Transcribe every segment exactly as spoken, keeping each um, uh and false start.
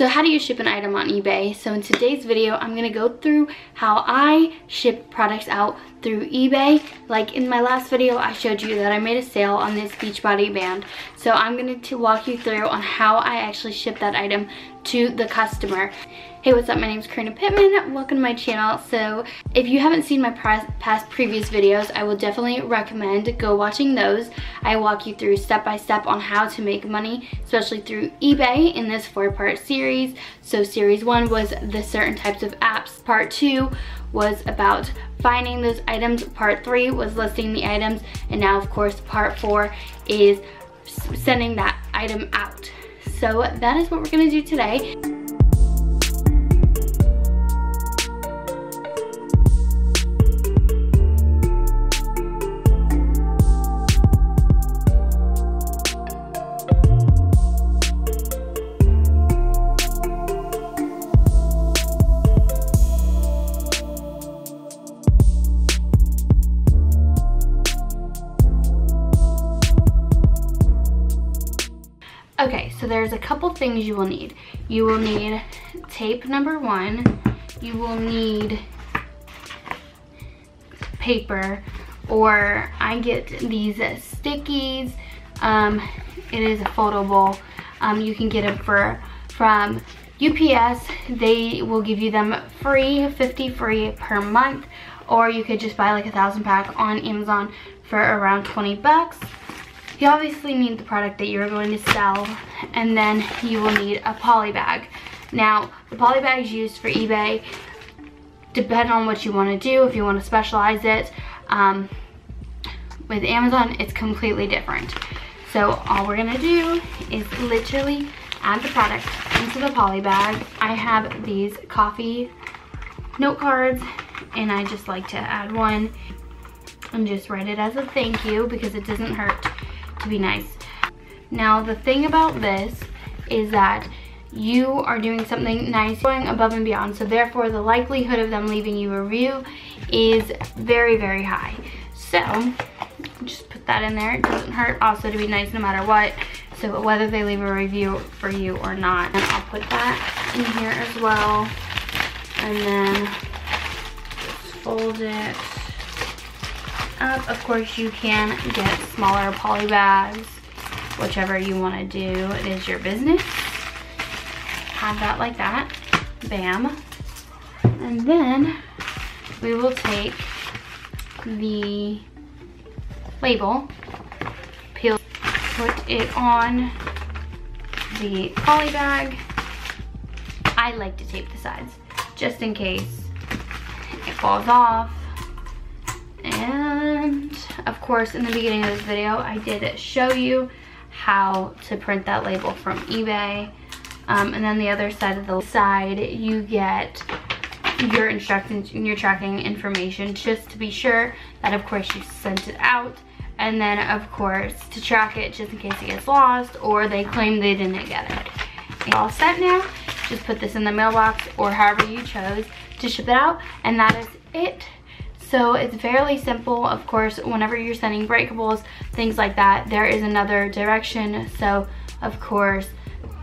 So how do you ship an item on eBay? So in today's video, I'm gonna go through how I ship products out through eBay. Like in my last video, I showed you that I made a sale on this Beachbody band. So I'm going to walk you through on how I actually ship that item to the customer. Hey, what's up? My name is Karrina Pitman. Welcome to my channel. So if you haven't seen my past previous videos, I will definitely recommend go watching those. I walk you through step by step on how to make money, especially through eBay in this four-part series. So series one was the certain types of apps. Part two was about finding those items. Part three was listing the items. And now, of course, part four is sending that item out. So that is what we're gonna do today. Okay, so there's a couple things you will need. You will need tape, number one. You will need paper, or I get these stickies. Um, it is foldable. Um, you can get them for, from U P S. They will give you them free, fifty free per month, or you could just buy like a thousand pack on Amazon for around twenty bucks. You obviously need the product that you're going to sell, and then you will need a poly bag. Now, the poly bags used for eBay depend on what you want to do, if you want to specialize it. Um, with Amazon, it's completely different. So all we're going to do is literally add the product into the poly bag. I have these coffee note cards, and I just like to add one and just write it as a thank you, because it doesn't hurt to be nice. Now, the thing about this is that you are doing something nice, going above and beyond, so therefore the likelihood of them leaving you a review is very, very high. So just put that in there. It doesn't hurt also to be nice no matter what, so whether they leave a review for you or not. And I'll put that in here as well, and then just fold it up. Of course, you can get smaller poly bags, whichever you want to do. It is your business. Have that like that. Bam. And then we will take the label, peel, put it on the poly bag. I like to tape the sides just in case it falls off. And of course, in the beginning of this video, I did show you how to print that label from eBay. Um, and then the other side of the side, you get your instructions and your tracking information, just to be sure that, of course, you sent it out. And then, of course, to track it just in case it gets lost or they claim they didn't get it. It's all set now. Just put this in the mailbox or however you chose to ship it out. And that is it. So it's fairly simple. Of course, whenever you're sending breakables, things like that, there is another direction. So of course,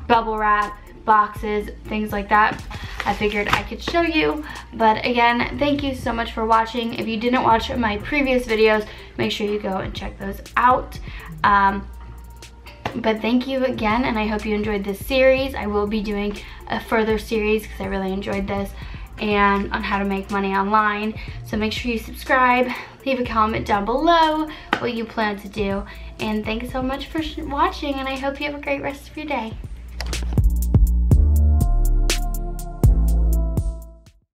bubble wrap, boxes, things like that. I figured I could show you, but again, thank you so much for watching. If you didn't watch my previous videos, make sure you go and check those out. Um, but thank you again, and I hope you enjoyed this series. I will be doing a further series because I really enjoyed this, and on how to make money online. So make sure you subscribe, leave a comment down below what you plan to do, and thanks so much for watching, and I hope you have a great rest of your day.